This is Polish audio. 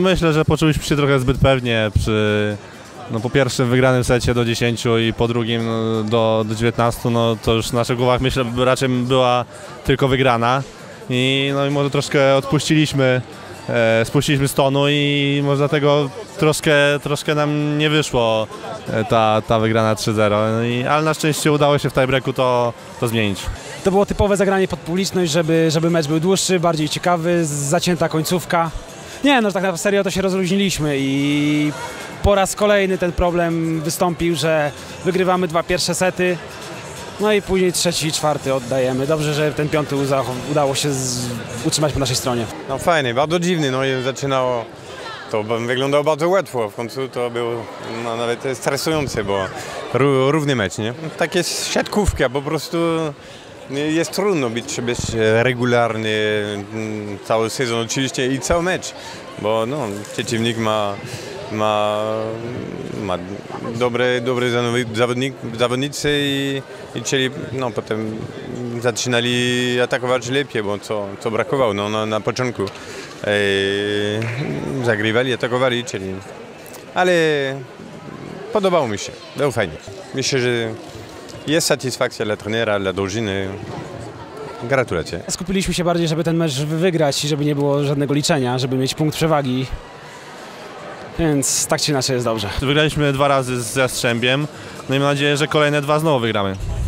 Myślę, że poczuliśmy się trochę zbyt pewnie przy, no, po pierwszym wygranym secie do 10 i po drugim do 19, no to już w naszych głowach, myślę, raczej była tylko wygrana. I, no, i może troszkę odpuściliśmy, spuściliśmy z tonu i może dlatego troszkę nam nie wyszło ta wygrana 3-0, ale na szczęście udało się w tiebreaku to zmienić. To było typowe zagranie pod publiczność, żeby mecz był dłuższy, bardziej ciekawy, zacięta końcówka. Nie, no tak na serio to się rozluźniliśmy i po raz kolejny ten problem wystąpił, że wygrywamy dwa pierwsze sety, no i później trzeci i czwarty oddajemy. Dobrze, że ten piąty udało się utrzymać po naszej stronie. No fajny, bardzo dziwny, no i zaczynało, to wyglądało bardzo łatwo, w końcu to było, no, nawet stresujące, bo równy mecz, nie? Takie siatkówka, po prostu jest trudno być regularny cały sezon oczywiście i cały mecz, bo no, przeciwnik ma dobre zawodnicy i chcieli, no, potem zaczynali atakować lepiej, bo co brakowało, no, na początku zagrywali, atakowali, czyli, ale podobało mi się, było fajnie. Myślę, że jest satysfakcja dla trenera, dla drużyny. Gratulacje. Skupiliśmy się bardziej, żeby ten mecz wygrać i żeby nie było żadnego liczenia, żeby mieć punkt przewagi. Więc tak czy inaczej jest dobrze. Wygraliśmy dwa razy ze Jastrzębiem. No i mam nadzieję, że kolejne dwa znowu wygramy.